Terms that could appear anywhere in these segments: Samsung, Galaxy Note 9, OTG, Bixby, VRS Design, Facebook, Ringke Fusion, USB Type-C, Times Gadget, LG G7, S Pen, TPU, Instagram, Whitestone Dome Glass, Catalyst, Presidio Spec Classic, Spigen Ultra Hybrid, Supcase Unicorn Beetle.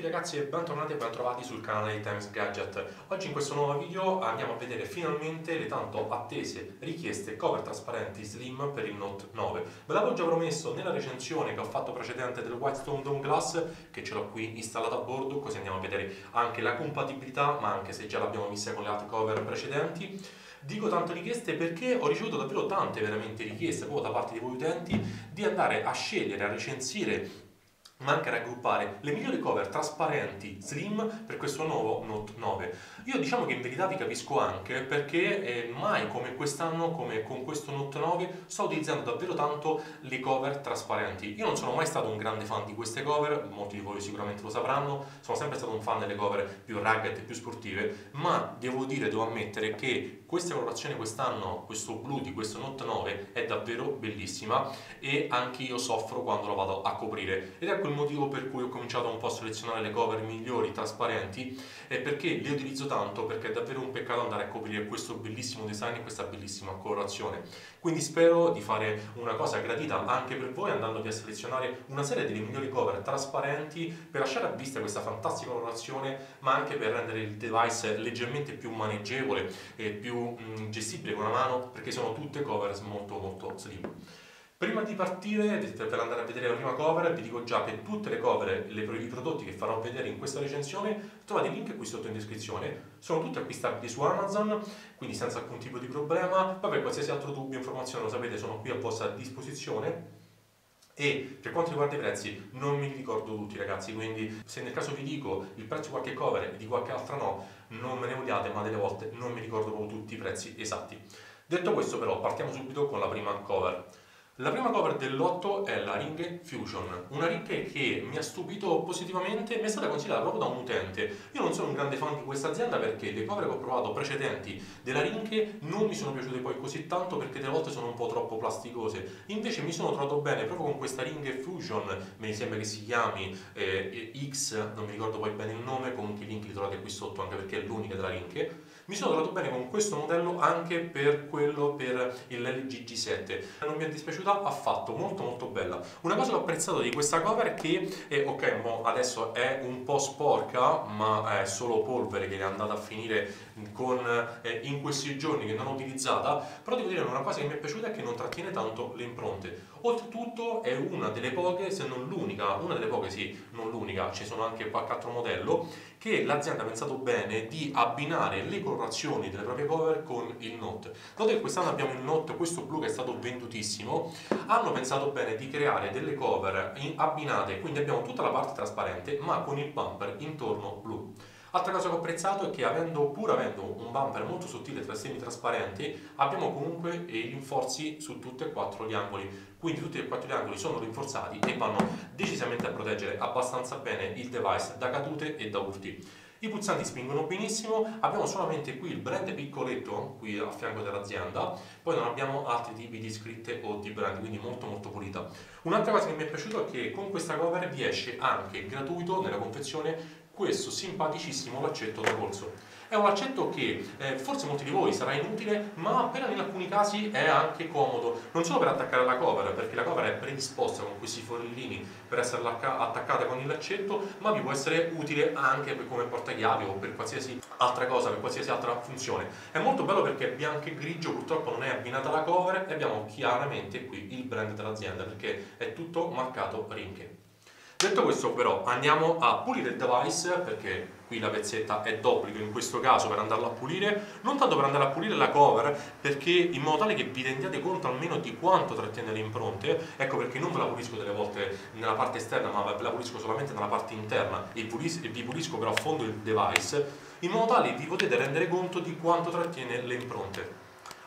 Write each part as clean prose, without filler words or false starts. tutti ragazzi e bentornati e bentrovati sul canale di Times Gadget. Oggi in questo nuovo video andiamo a vedere finalmente le tanto attese richieste cover trasparenti slim per il Note 9. Ve l'avevo già promesso nella recensione che ho fatto precedente del Whitestone Dome Glass, che ce l'ho qui installata a bordo, così andiamo a vedere anche la compatibilità, ma anche se già l'abbiamo vista con le altre cover precedenti. Dico tanto richieste perché ho ricevuto davvero tante veramente richieste proprio da parte di voi utenti di andare a scegliere, a recensire, ma anche a raggruppare le migliori cover trasparenti slim per questo nuovo Note 9. Io diciamo che in verità vi capisco anche perché mai come quest'anno, come con questo Note 9, sto utilizzando davvero tanto le cover trasparenti. Io non sono mai stato un grande fan di queste cover, molti di voi sicuramente lo sapranno, sono sempre stato un fan delle cover più rugged e più sportive, ma devo ammettere che questa colorazione quest'anno, questo blu di questo Note 9 è davvero bellissima e anche io soffro quando lo vado a coprire, ed ecco il motivo per cui ho cominciato un po' a selezionare le cover migliori trasparenti, è perché le utilizzo tanto, perché è davvero un peccato andare a coprire questo bellissimo design e questa bellissima colorazione. Quindi spero di fare una cosa gradita anche per voi, andandovi a selezionare una serie delle migliori cover trasparenti per lasciare a vista questa fantastica colorazione, ma anche per rendere il device leggermente più maneggevole e più gestibile con la mano, perché sono tutte cover molto slim. Prima di partire, per andare a vedere la prima cover, vi dico già che tutte le cover, i prodotti che farò vedere in questa recensione, trovate il link qui sotto in descrizione, sono tutte acquistabili su Amazon, quindi senza alcun tipo di problema. Poi per qualsiasi altro dubbio o informazione, lo sapete, sono qui a vostra disposizione. E per quanto riguarda i prezzi, non mi ricordo tutti ragazzi, quindi se nel caso vi dico il prezzo di qualche cover e di qualche altra no, non me ne odiate, ma delle volte non mi ricordo proprio tutti i prezzi esatti. Detto questo però, partiamo subito con la prima cover. La prima cover del lotto è la Ringke Fusion, una Ringke che mi ha stupito positivamente, mi è stata consigliata proprio da un utente. Io non sono un grande fan di questa azienda perché le cover che ho provato precedenti della Ringke non mi sono piaciute poi così tanto, perché delle volte sono un po' troppo plasticose. Invece mi sono trovato bene proprio con questa Ringke Fusion, mi sembra che si chiami X, non mi ricordo poi bene il nome, comunque i link li trovate qui sotto anche perché è l'unica della Ringke. Mi sono trovato bene con questo modello anche per quello per il LG G7, non mi è dispiaciuta affatto, molto bella. Una cosa che ho apprezzato di questa cover è che ok, boh, adesso è un po' sporca, ma è solo polvere che è andata a finire con, in questi giorni che non ho utilizzata, però devo dire una cosa che mi è piaciuta è che non trattiene tanto le impronte. Oltretutto è una delle poche, se non l'unica, una delle poche sì, non l'unica, ci sono anche qualche altro modello, che l'azienda ha pensato bene di abbinare le colorazioni delle proprie cover con il Note. Dato che quest'anno abbiamo il Note, questo blu che è stato vendutissimo, hanno pensato bene di creare delle cover abbinate, quindi abbiamo tutta la parte trasparente ma con il bumper intorno blu. Altra cosa che ho apprezzato è che pur avendo un bumper molto sottile tra semi trasparenti, abbiamo comunque i rinforzi su tutti e quattro gli angoli, quindi tutti e quattro gli angoli sono rinforzati e vanno decisamente a proteggere abbastanza bene il device da cadute e da urti. I pulsanti spingono benissimo, abbiamo solamente qui il brand piccoletto, qui a fianco dell'azienda, poi non abbiamo altri tipi di scritte o di brand, quindi molto pulita. Un'altra cosa che mi è piaciuta è che con questa cover vi esce anche gratuito nella confezione questo simpaticissimo laccetto da polso. È un laccetto che forse molti di voi sarà inutile, ma appena in alcuni casi è anche comodo, non solo per attaccare la cover, perché la cover è predisposta con questi forellini per essere attaccata con il laccetto, ma vi può essere utile anche per come portachiavi o per qualsiasi altra cosa, per qualsiasi altra funzione. È molto bello perché è bianco e grigio, purtroppo non è abbinata alla cover, e abbiamo chiaramente qui il brand dell'azienda perché è tutto marcato Ringke. Detto questo però andiamo a pulire il device, perché qui la pezzetta è d'obbligo in questo caso per andarla a pulire, non tanto per andare a pulire la cover, perché in modo tale che vi rendiate conto almeno di quanto trattiene le impronte. Ecco perché non ve la pulisco delle volte nella parte esterna, ma ve la pulisco solamente nella parte interna e vi pulisco però a fondo il device, in modo tale vi potete rendere conto di quanto trattiene le impronte.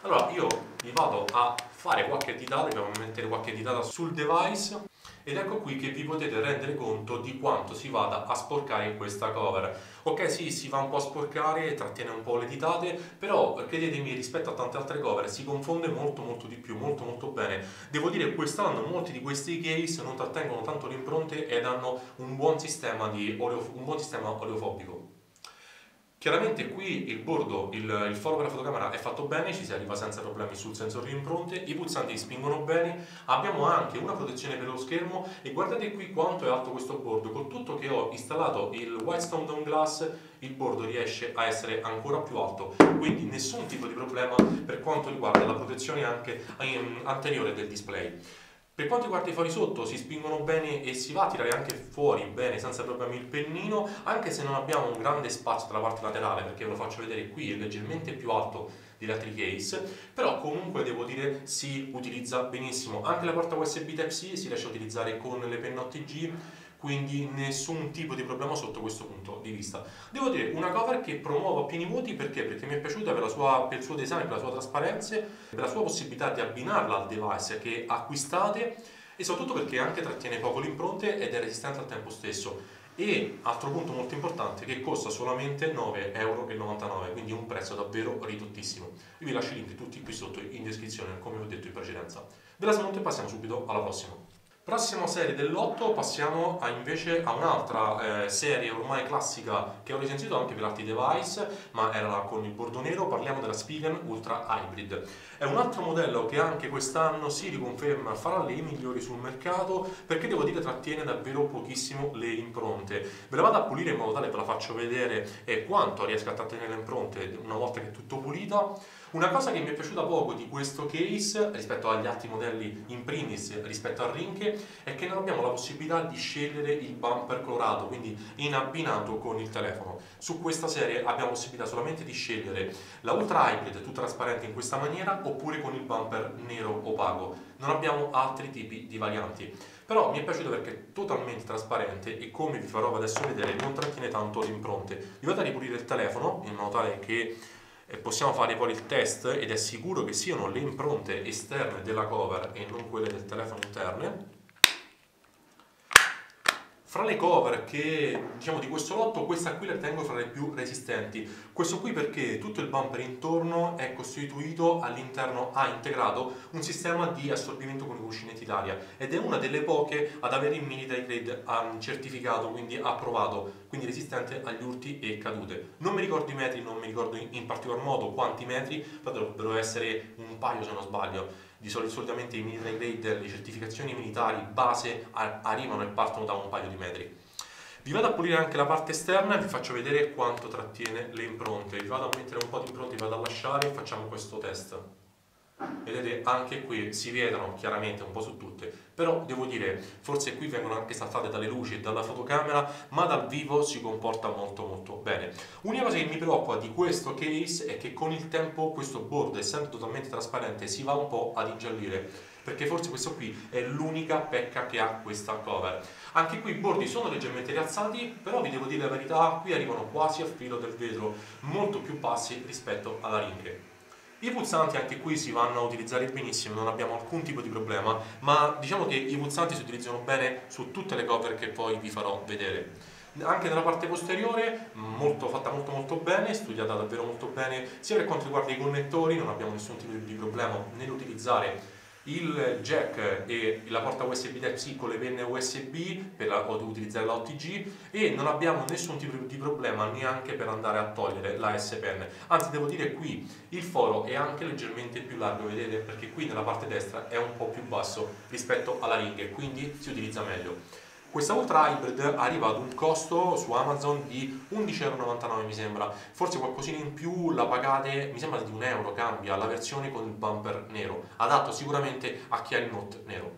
Allora io vi vado a fare qualche ditata, dobbiamo mettere qualche ditata sul device, ed ecco qui che vi potete rendere conto di quanto si vada a sporcare questa cover. Ok, sì, si va un po' a sporcare, trattiene un po' le ditate, però credetemi, rispetto a tante altre cover si confonde molto di più, molto bene. Devo dire che quest'anno molti di questi case non trattengono tanto le impronte ed hanno un buon sistema oleofobico. Chiaramente qui il bordo, il foro per la fotocamera è fatto bene, ci si arriva senza problemi sul sensore di impronte, i pulsanti spingono bene, abbiamo anche una protezione per lo schermo e guardate qui quanto è alto questo bordo. Con tutto che ho installato il Whitestone Dome Glass, il bordo riesce a essere ancora più alto, quindi nessun tipo di problema per quanto riguarda la protezione anche anteriore del display. Per quanto riguarda i fori sotto, si spingono bene e si va a tirare anche fuori bene senza problemi il pennino, anche se non abbiamo un grande spazio dalla parte laterale, perché ve lo faccio vedere qui, è leggermente più alto degli altri case, però comunque devo dire si utilizza benissimo. Anche la porta USB Type-C si riesce a utilizzare con le penne OTG, quindi nessun tipo di problema sotto questo punto di vista. Devo dire, una cover che promuovo a pieni voti, perché mi è piaciuta per il suo design, per la sua trasparenza, per la sua possibilità di abbinarla al device che acquistate e soprattutto perché anche trattiene poco le impronte ed è resistente al tempo stesso. E altro punto molto importante, che costa solamente €9,99, quindi un prezzo davvero ridottissimo. Io vi lascio i link tutti qui sotto in descrizione, come vi ho detto in precedenza. Ve la saluto e passiamo subito alla prossima. Prossima serie dell'8, passiamo invece a un'altra serie ormai classica che ho recensito anche per altri device, ma era con il bordo nero. Parliamo della Spigen Ultra Hybrid. È un altro modello che anche quest'anno si riconferma fra le migliori sul mercato, perché devo dire trattiene davvero pochissimo le impronte. Ve la vado a pulire in modo tale, ve la faccio vedere quanto riesco a trattenere le impronte una volta che è tutto pulita. Una cosa che mi è piaciuta poco di questo case rispetto agli altri modelli, in primis rispetto al Ringke, è che non abbiamo la possibilità di scegliere il bumper colorato, quindi in abbinato con il telefono. Su questa serie abbiamo possibilità solamente di scegliere la Ultra Hybrid tutta trasparente in questa maniera, oppure con il bumper nero opaco. Non abbiamo altri tipi di varianti, però mi è piaciuto perché è totalmente trasparente e, come vi farò adesso vedere, non trattiene tanto le impronte. Vi vado a ripulire il telefono in modo tale che possiamo fare poi il test ed è sicuro che siano le impronte esterne della cover e non quelle del telefono interne. Fra le cover che, diciamo, di questo lotto, questa qui la ritengo fra le più resistenti. Questo qui perché tutto il bumper intorno è costituito all'interno, ha integrato un sistema di assorbimento con i cuscinetti d'aria ed è una delle poche ad avere il military grade certificato, quindi approvato, quindi resistente agli urti e cadute. Non mi ricordo i metri, non mi ricordo in particolar modo quanti metri, però dovrebbero essere un paio se non sbaglio. Di solito, solitamente i military grade, le certificazioni militari base arrivano e partono da un paio di metri. Vi vado a pulire anche la parte esterna e vi faccio vedere quanto trattiene le impronte. Vi vado a mettere un po' di impronte, vi vado a lasciare e facciamo questo test. Vedete, anche qui si vedono chiaramente un po' su tutte, però devo dire forse qui vengono anche saltate dalle luci e dalla fotocamera, ma dal vivo si comporta molto molto bene. L'unica cosa che mi preoccupa di questo case è che con il tempo questo bordo, essendo totalmente trasparente, si va un po' ad ingiallire, perché forse questo qui è l'unica pecca che ha questa cover. Anche qui i bordi sono leggermente rialzati, però vi devo dire la verità, qui arrivano quasi al filo del vetro, molto più bassi rispetto alla Ringke. I pulsanti anche qui si vanno a utilizzare benissimo, non abbiamo alcun tipo di problema, ma diciamo che i pulsanti si utilizzano bene su tutte le cover che poi vi farò vedere. Anche nella parte posteriore, fatta molto molto bene, studiata davvero molto bene, sia per quanto riguarda i connettori, non abbiamo nessun tipo di problema nell'utilizzare il jack e la porta USB Type-C con le penne USB per utilizzare la OTG, e non abbiamo nessun tipo di problema neanche per andare a togliere la S Pen. Anzi, devo dire, qui il foro è anche leggermente più largo, vedete, perché qui nella parte destra è un po' più basso rispetto alla Ringke, quindi si utilizza meglio. Questa Ultra Hybrid arriva ad un costo su Amazon di €11,99 mi sembra, forse qualcosina in più la pagate, mi sembra di €1 cambia la versione con il bumper nero, adatto sicuramente a chi ha il Note nero.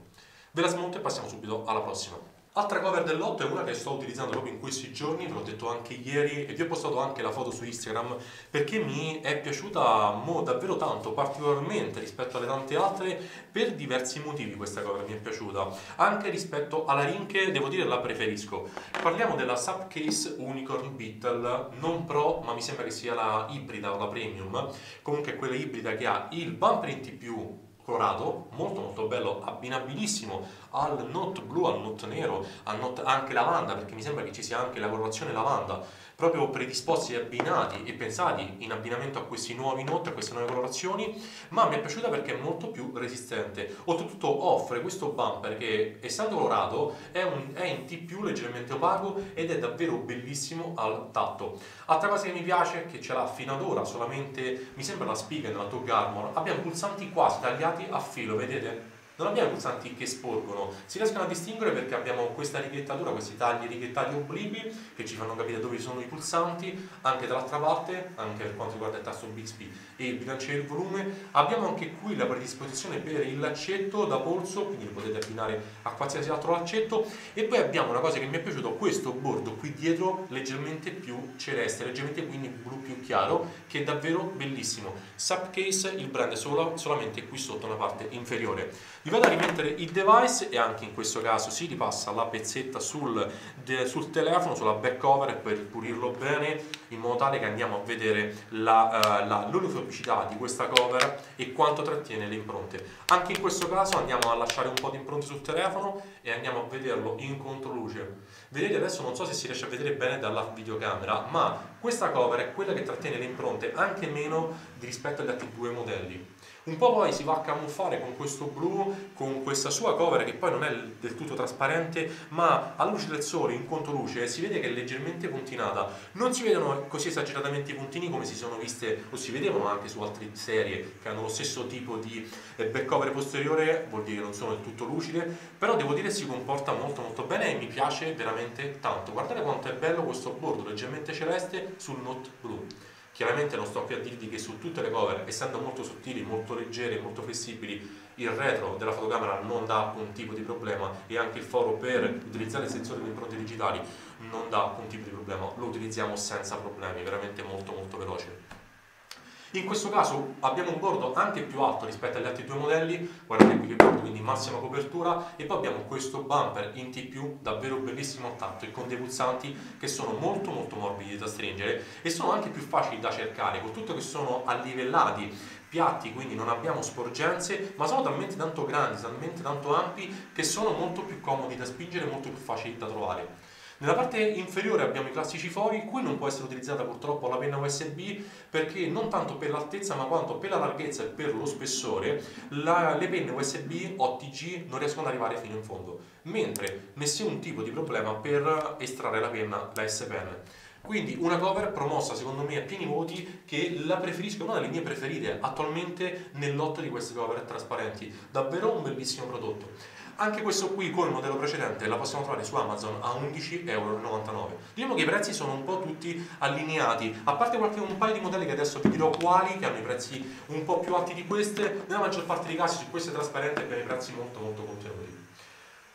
Ve la smonto e passiamo subito alla prossima. Altra cover dell'8 è una che sto utilizzando proprio in questi giorni, ve l'ho detto anche ieri e vi ho postato anche la foto su Instagram, perché mi è piaciuta davvero tanto, particolarmente rispetto alle tante altre, per diversi motivi. Questa cover mi è piaciuta anche rispetto alla Ringke, devo dire la preferisco. Parliamo della Supcase Unicorn Beetle, non Pro, ma mi sembra che sia la ibrida o la premium, comunque quella ibrida che ha il bumper in TPU colorato, molto molto bello, abbinabilissimo al Note blu, al Note nero, al Note anche lavanda, perché mi sembra che ci sia anche la colorazione lavanda proprio predisposti e abbinati e pensati in abbinamento a questi nuovi Note, a queste nuove colorazioni, ma mi è piaciuta perché è molto più resistente. Oltretutto offre questo bumper che, essendo colorato, è in T+ leggermente opaco ed è davvero bellissimo al tatto. Altra cosa che mi piace, che ce l'ha fino ad ora solamente, mi sembra, la Spigen, la Tog Armor, abbiamo pulsanti quasi tagliati a filo, vedete? Non abbiamo pulsanti che sporgono, si riescono a distinguere perché abbiamo questa righettatura, questi tagli righettati obliqui che ci fanno capire dove sono i pulsanti. Anche dall'altra parte, anche per quanto riguarda il tasto Bixby e il bilanciere del volume, abbiamo anche qui la predisposizione per il laccetto da polso, quindi lo potete abbinare a qualsiasi altro laccetto. E poi abbiamo una cosa che mi è piaciuto, questo bordo qui dietro leggermente più celeste, leggermente quindi blu più chiaro, che è davvero bellissimo. Supcase, il brand, solamente qui sotto una parte inferiore. Vi vado a rimettere il device e anche in questo caso si ripassa la pezzetta sul telefono, sulla back cover, per pulirlo bene, in modo tale che andiamo a vedere l'olofobicità di questa cover e quanto trattiene le impronte. Anche in questo caso andiamo a lasciare un po' di impronte sul telefono e andiamo a vederlo in controluce. Vedete, adesso non so se si riesce a vedere bene dalla videocamera, ma questa cover è quella che trattiene le impronte anche meno di rispetto agli altri due modelli. Un po' poi si va a camuffare con questo blu, con questa sua cover che poi non è del tutto trasparente, ma alla luce del sole, in controluce, si vede che è leggermente puntinata. Non si vedono così esageratamente i puntini come si sono viste o si vedevano anche su altre serie che hanno lo stesso tipo di back cover posteriore, vuol dire che non sono del tutto lucide, però devo dire si comporta molto molto bene e mi piace veramente tanto. Guardate quanto è bello questo bordo leggermente celeste sul Note blu. Chiaramente non sto qui a dirvi che su tutte le cover, essendo molto sottili, molto leggere, molto flessibili, il retro della fotocamera non dà alcun tipo di problema e anche il foro per utilizzare il sensore di impronte digitali non dà alcun tipo di problema, lo utilizziamo senza problemi, veramente molto molto veloce. In questo caso abbiamo un bordo anche più alto rispetto agli altri due modelli, guardate qui che bordo, quindi massima copertura, e poi abbiamo questo bumper in T+ davvero bellissimo al tatto e con dei pulsanti che sono molto molto morbidi da stringere e sono anche più facili da cercare, con tutto che sono allivellati, piatti, quindi non abbiamo sporgenze, ma sono talmente tanto grandi, talmente tanto ampi che sono molto più comodi da spingere e molto più facili da trovare. Nella parte inferiore abbiamo i classici fori, qui non può essere utilizzata purtroppo la penna USB perché non tanto per l'altezza ma quanto per la larghezza e per lo spessore le penne USB OTG non riescono ad arrivare fino in fondo, mentre nessun tipo di problema per estrarre la penna, la S-Pen. Quindi una cover promossa secondo me a pieni voti, che la preferisco, una delle mie preferite attualmente nel lotto di queste cover trasparenti, davvero un bellissimo prodotto. Anche questo qui con il modello precedente la possiamo trovare su Amazon a 11,99 €. Diciamo che i prezzi sono un po' tutti allineati, a parte un paio di modelli che adesso vi dirò quali, che hanno i prezzi un po' più alti di queste, nella maggior parte dei casi su queste trasparenti abbiamo i prezzi molto molto contenuti.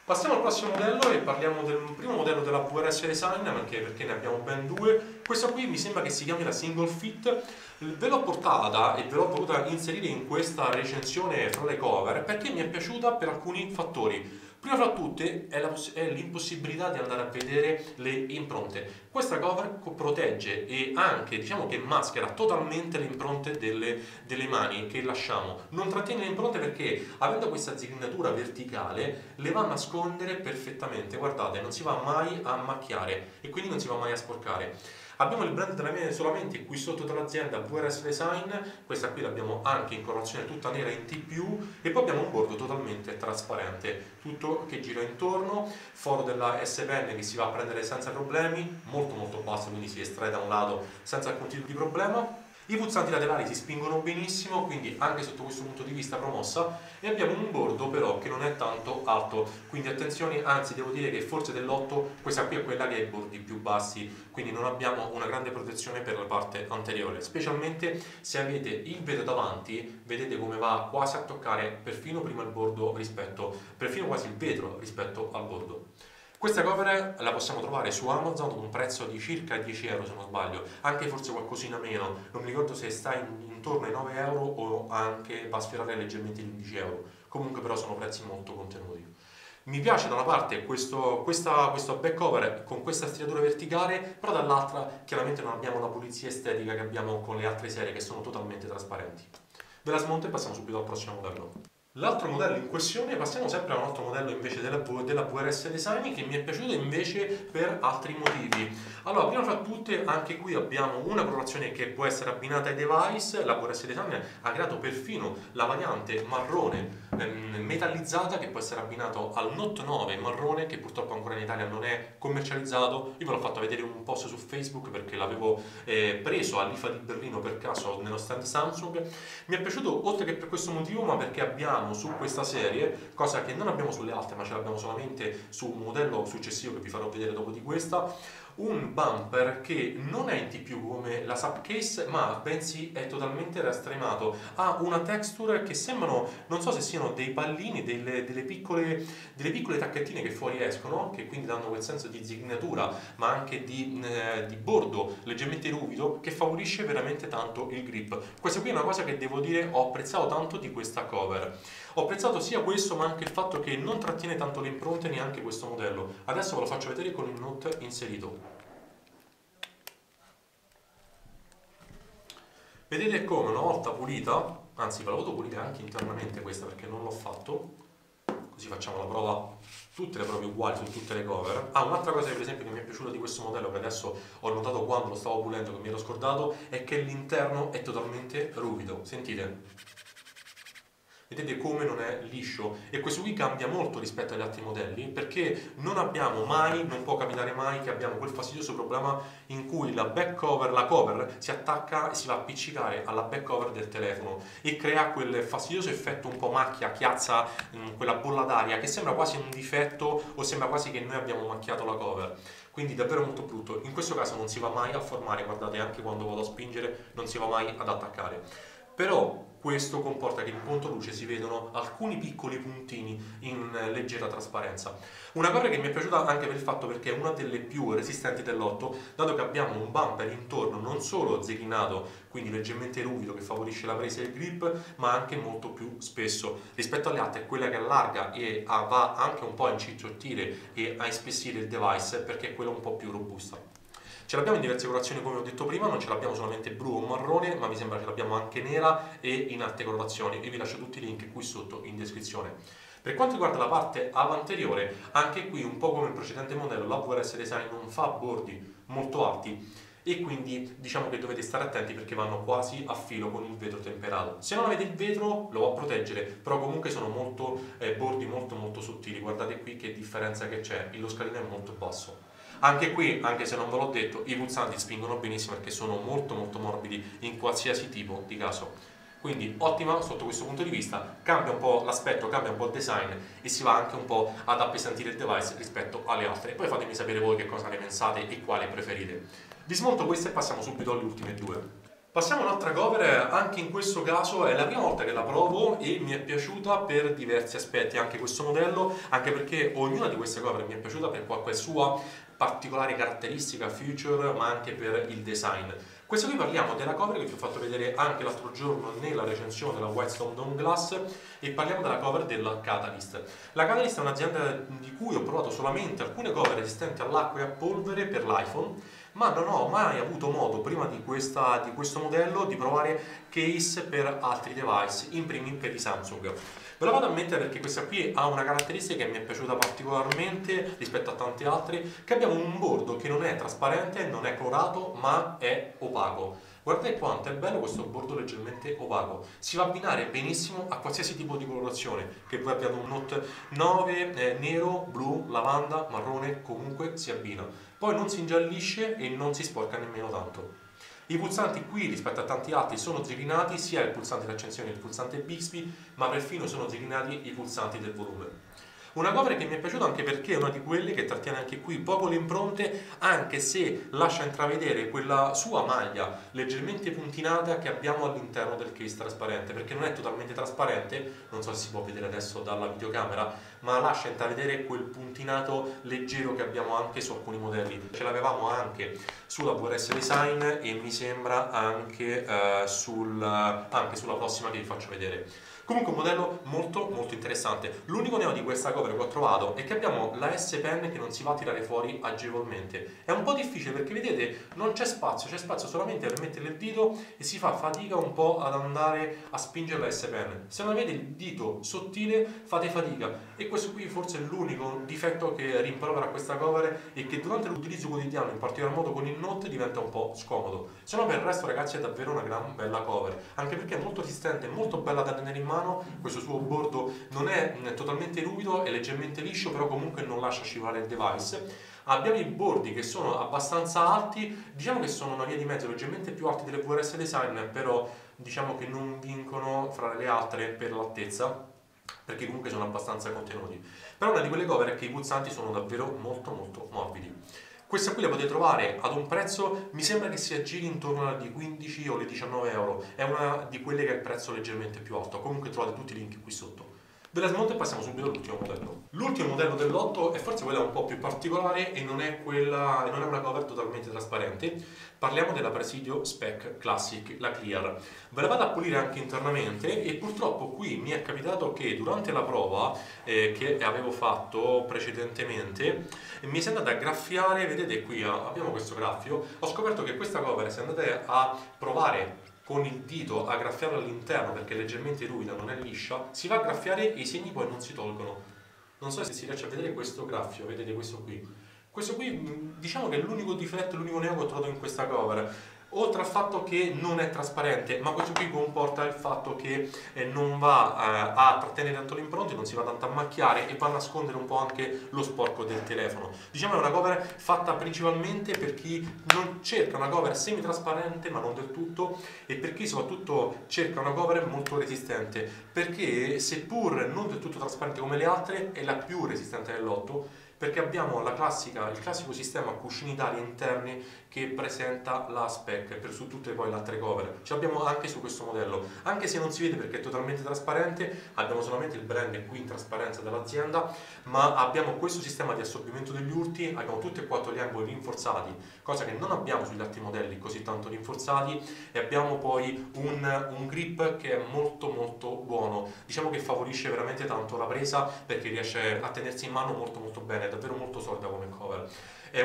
Passiamo al prossimo modello e parliamo del primo modello della VRS Design, perché ne abbiamo ben due. Questa qui mi sembra che si chiami la Single Fit. Ve l'ho portata e ve l'ho voluta inserire in questa recensione fra le cover perché mi è piaciuta per alcuni fattori. Prima fra tutte è l'impossibilità di andare a vedere le impronte. Questa cover protegge e anche, diciamo che maschera totalmente le impronte delle mani che lasciamo. Non trattiene le impronte perché, avendo questa zignatura verticale, le va a nascondere perfettamente. Guardate, non si va mai a macchiare e quindi non si va mai a sporcare. Abbiamo il brand della mia solamente qui sotto dell'azienda, VRS Design, questa qui l'abbiamo anche in colorazione tutta nera in T+, e poi abbiamo un bordo totalmente trasparente, tutto che gira intorno, foro della S-Pen che si va a prendere senza problemi, molto molto basso, quindi si estrae da un lato senza alcun tipo di problema. I pulsanti laterali si spingono benissimo, quindi anche sotto questo punto di vista promossa, e abbiamo un bordo però che non è tanto alto, quindi attenzione, anzi devo dire che forse dell'otto questa qui è quella che ha i bordi più bassi, quindi non abbiamo una grande protezione per la parte anteriore, specialmente se avete il vetro davanti, vedete come va quasi a toccare perfino quasi il vetro rispetto al bordo. Questa cover la possiamo trovare su Amazon con un prezzo di circa 10 € se non sbaglio, anche forse qualcosina meno, non mi ricordo se sta intorno ai 9 € o anche va a sfiorare leggermente gli 11 €, comunque però sono prezzi molto contenuti. Mi piace da una parte questa back cover con questa striatura verticale, però dall'altra chiaramente non abbiamo la pulizia estetica che abbiamo con le altre serie che sono totalmente trasparenti. Ve la smonto e passiamo subito al prossimo modello. L'altro modello in questione, passiamo sempre a un altro modello invece della VRS Design, che mi è piaciuto invece per altri motivi. Allora, prima fra tutte, anche qui abbiamo una colorazione che può essere abbinata ai device. La VRS Design ha creato perfino la variante marrone metallizzata, che può essere abbinato al Note 9 marrone, che purtroppo ancora in Italia non è commercializzato. Io ve l'ho fatto vedere un post su Facebook perché l'avevo preso all'IFA di Berlino per caso nello stand Samsung. Mi è piaciuto oltre che per questo motivo, ma perché abbiamo su questa serie, cosa che non abbiamo sulle altre, ma ce l'abbiamo solamente su un modello successivo che vi farò vedere dopo di questa, un bumper che non è in TPU come la Supcase, ma bensì è totalmente rastremato, ha una texture che sembrano, non so se siano dei pallini, delle piccole tacchettine che fuori escono, che quindi danno quel senso di zignatura, ma anche di bordo leggermente ruvido, che favorisce veramente tanto il grip. Questa qui è una cosa che devo dire ho apprezzato tanto di questa cover. Ho apprezzato sia questo, ma anche il fatto che non trattiene tanto le impronte neanche questo modello. Adesso ve lo faccio vedere con il Note inserito. Vedete come una volta pulita, anzi ve la vado pulita anche internamente questa perché non l'ho fatto, così facciamo la prova, tutte le prove uguali su tutte le cover. Ah, un'altra cosa per esempio che mi è piaciuta di questo modello, che adesso ho notato quando lo stavo pulendo che mi ero scordato, è che l'interno è totalmente ruvido, sentite? Vedete come non è liscio, e questo qui cambia molto rispetto agli altri modelli perché non abbiamo mai, non può capitare mai che abbiamo quel fastidioso problema in cui la back cover, la cover si attacca e si va a appiccicare alla back cover del telefono e crea quel fastidioso effetto un po' macchia, chiazza, quella bolla d'aria che sembra quasi un difetto o sembra quasi che noi abbiamo macchiato la cover. Quindi davvero molto brutto, in questo caso non si va mai a formare, guardate anche quando vado a spingere non si va mai ad attaccare. Però questo comporta che in controluce si vedono alcuni piccoli puntini in leggera trasparenza. Una cover che mi è piaciuta anche per il fatto perché è una delle più resistenti dell'otto, dato che abbiamo un bumper intorno non solo zecchinato, quindi leggermente ruvido che favorisce la presa e il grip, ma anche molto più spesso. Rispetto alle altre è quella che allarga e va anche un po' a incicciottire e a ispessire il device perché è quella un po' più robusta. Ce l'abbiamo in diverse colorazioni come ho detto prima, non ce l'abbiamo solamente blu o marrone, ma mi sembra che l'abbiamo anche nera e in altre colorazioni, e vi lascio tutti i link qui sotto in descrizione. Per quanto riguarda la parte anteriore, anche qui un po' come il precedente modello, la VRS Design non fa bordi molto alti e quindi diciamo che dovete stare attenti perché vanno quasi a filo con il vetro temperato. Se non avete il vetro lo va a proteggere, però comunque sono molto bordi molto sottili, guardate qui che differenza che c'è, lo scalino è molto basso. Anche qui, anche se non ve l'ho detto, i pulsanti spingono benissimo perché sono molto morbidi in qualsiasi tipo di caso. Quindi ottima sotto questo punto di vista, cambia un po' l'aspetto, cambia un po' il design e si va anche un po' ad appesantire il device rispetto alle altre. Poi fatemi sapere voi che cosa ne pensate e quale preferite. Dismonto questa e passiamo subito alle ultime due. Passiamo a un'altra cover, anche in questo caso è la prima volta che la provo e mi è piaciuta per diversi aspetti, anche questo modello, anche perché ognuna di queste cover mi è piaciuta per qualche sua particolare caratteristica, feature, ma anche per il design. Questo qui parliamo della cover che vi ho fatto vedere anche l'altro giorno nella recensione della Whitestone Dome Glass, e parliamo della cover della Catalyst. La Catalyst è un'azienda di cui ho provato solamente alcune cover resistenti all'acqua e a polvere per l'iPhone, ma non ho mai avuto modo prima di questo modello di provare case per altri device, in primis per i Samsung. Ve la vado a mettere perché questa qui ha una caratteristica che mi è piaciuta particolarmente rispetto a tante altre, che abbiamo un bordo che non è trasparente, non è colorato, ma è opaco. Guardate quanto è bello questo bordo leggermente opaco, si va a abbinare benissimo a qualsiasi tipo di colorazione, che voi abbiate un Note 9 nero, blu, lavanda, marrone, comunque si abbina. Poi non si ingiallisce e non si sporca nemmeno tanto. I pulsanti qui rispetto a tanti altri sono zigrinati, sia il pulsante di accensione che il pulsante Bixby, ma perfino sono zigrinati i pulsanti del volume. Una cover che mi è piaciuta anche perché è una di quelle che trattiene anche qui poco le impronte, anche se lascia intravedere quella sua maglia leggermente puntinata che abbiamo all'interno del case trasparente, perché non è totalmente trasparente, non so se si può vedere adesso dalla videocamera, ma lascia intravedere quel puntinato leggero che abbiamo anche su alcuni modelli. Ce l'avevamo anche sulla VRS Design e mi sembra anche sulla prossima che vi faccio vedere. Comunque un modello molto interessante. interessante. L'unico neo di questa cover che ho trovato è che abbiamo la S Pen che non si va a tirare fuori agevolmente. È un po' difficile perché vedete non c'è spazio, c'è spazio solamente per mettere il dito e si fa fatica un po' ad andare a spingere la S Pen. Se non avete il dito sottile fate fatica, e questo qui forse è l'unico difetto che rimprovera questa cover e che durante l'utilizzo quotidiano, in particolar modo con il Note, diventa un po' scomodo. Se no per il resto ragazzi è davvero una gran bella cover, anche perché è molto resistente, molto bella da tenere in mano. Questo suo bordo non è totalmente ruvido, è leggermente liscio, però comunque non lascia scivolare il device. Abbiamo i bordi che sono abbastanza alti, diciamo che sono una via di mezzo, leggermente più alti delle VRS Design, però diciamo che non vincono fra le altre per l'altezza, perché comunque sono abbastanza contenuti. Però una di quelle cover è che i pulsanti sono davvero molto molto morbidi. Questa qui la potete trovare ad un prezzo, mi sembra che si aggiri intorno alle 15 o le 19 euro, è una di quelle che ha il prezzo leggermente più alto. Comunque trovate tutti i link qui sotto. Ve la smonto e passiamo subito all'ultimo modello. L'ultimo modello dell'8 è forse quella un po' più particolare e non è una cover totalmente trasparente. Parliamo della Presidio Spec Classic, la Clear. Ve la vado a pulire anche internamente e purtroppo qui mi è capitato che durante la prova che avevo fatto precedentemente mi sono andata a graffiare, vedete qui abbiamo questo graffio. Ho scoperto che questa cover, se andate a provare con il dito a graffiare all'interno, perché è leggermente ruvida, non è liscia, si va a graffiare e i segni poi non si tolgono. Non so se si riesce a vedere questo graffio, vedete questo qui. Questo qui diciamo che è l'unico difetto, l'unico neo che ho trovato in questa cover. Oltre al fatto che non è trasparente, ma questo qui comporta il fatto che non va a trattenere tanto le impronte, non si va tanto a macchiare e va a nascondere un po' anche lo sporco del telefono. Diciamo è una cover fatta principalmente per chi non cerca una cover semi-trasparente ma non del tutto, e per chi soprattutto cerca una cover molto resistente, perché seppur non del tutto trasparente come le altre è la più resistente dell'otto, perché abbiamo il classico sistema cuscinitari interni che presenta la Spec per su tutte poi le altre cover. Ce l'abbiamo anche su questo modello, anche se non si vede perché è totalmente trasparente, abbiamo solamente il brand qui in trasparenza dell'azienda, ma abbiamo questo sistema di assorbimento degli urti, abbiamo tutti e quattro gli angoli rinforzati, cosa che non abbiamo sugli altri modelli così tanto rinforzati, e abbiamo poi un grip che è molto molto buono, diciamo che favorisce veramente tanto la presa perché riesce a tenersi in mano molto molto bene. È davvero molto solida come cover, è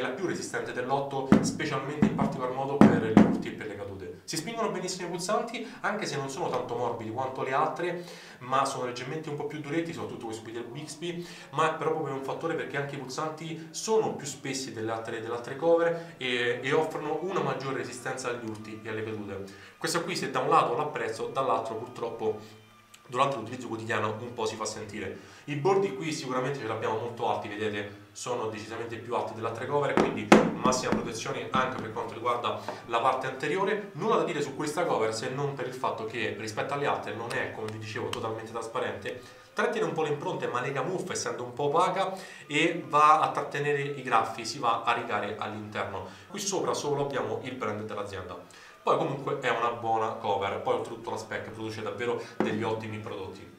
la più resistente dell'8, specialmente in particolar modo per gli urti e per le cadute. Si spingono benissimo i pulsanti, anche se non sono tanto morbidi quanto le altre, ma sono leggermente un po' più duretti, soprattutto questi del Bixby, ma è proprio per un fattore perché anche i pulsanti sono più spessi delle altre cover e offrono una maggiore resistenza agli urti e alle cadute. Questa qui, se da un lato l'apprezzo, dall'altro purtroppo durante l'utilizzo quotidiano un po' si fa sentire. I bordi qui sicuramente ce l'abbiamo molto alti, vedete, sono decisamente più alti delle altre cover, quindi massima protezione anche per quanto riguarda la parte anteriore. Nulla da dire su questa cover se non per il fatto che rispetto alle altre non è, come vi dicevo, totalmente trasparente, trattiene un po' le impronte ma le camuffa essendo un po' opaca e va a trattenere i graffi, si va a rigare all'interno. Qui sopra solo abbiamo il brand dell'azienda. Poi comunque è una buona cover, poi oltretutto la Spec produce davvero degli ottimi prodotti.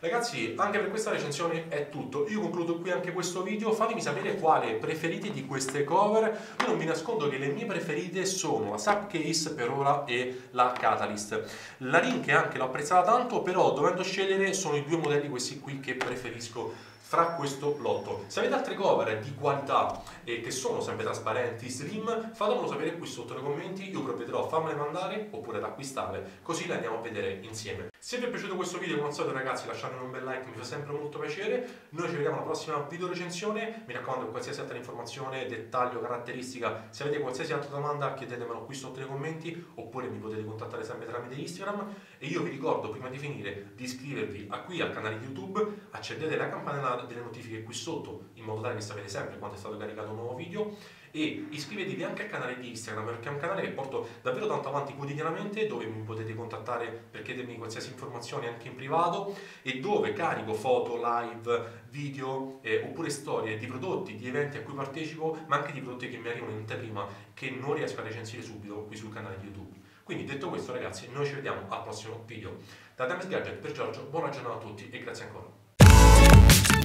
Ragazzi, anche per questa recensione è tutto, io concludo qui anche questo video. Fatemi sapere quale preferite di queste cover. Io non vi nascondo che le mie preferite sono la Supcase per ora e la Catalyst. La Ringke anche l'ho apprezzata tanto, però dovendo scegliere sono i due modelli questi qui che preferisco fra questo lotto. Se avete altre cover di qualità e che sono sempre trasparenti, slim, fatemelo sapere qui sotto nei commenti, io provvederò a farmele mandare oppure ad acquistarle, così le andiamo a vedere insieme. Se vi è piaciuto questo video, come al solito ragazzi, lasciatemi un bel like, mi fa sempre molto piacere. Noi ci vediamo alla prossima video recensione, mi raccomando qualsiasi altra informazione, dettaglio, caratteristica, se avete qualsiasi altra domanda chiedetemelo qui sotto nei commenti, oppure mi potete contattare sempre tramite Instagram, e io vi ricordo prima di finire di iscrivervi qui al canale YouTube, accendete la campanella delle notifiche qui sotto in modo tale che sapete sempre quando è stato caricato un nuovo video, e iscrivetevi anche al canale di Instagram perché è un canale che porto davvero tanto avanti quotidianamente, dove mi potete contattare per chiedermi qualsiasi informazione anche in privato e dove carico foto, live, video oppure storie di prodotti, di eventi a cui partecipo, ma anche di prodotti che mi arrivano in anteprima che non riesco a recensire subito qui sul canale di YouTube. Quindi detto questo ragazzi, noi ci vediamo al prossimo video. Da Times Gadget per Giorgio, buona giornata a tutti e grazie ancora.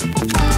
We'll be right back.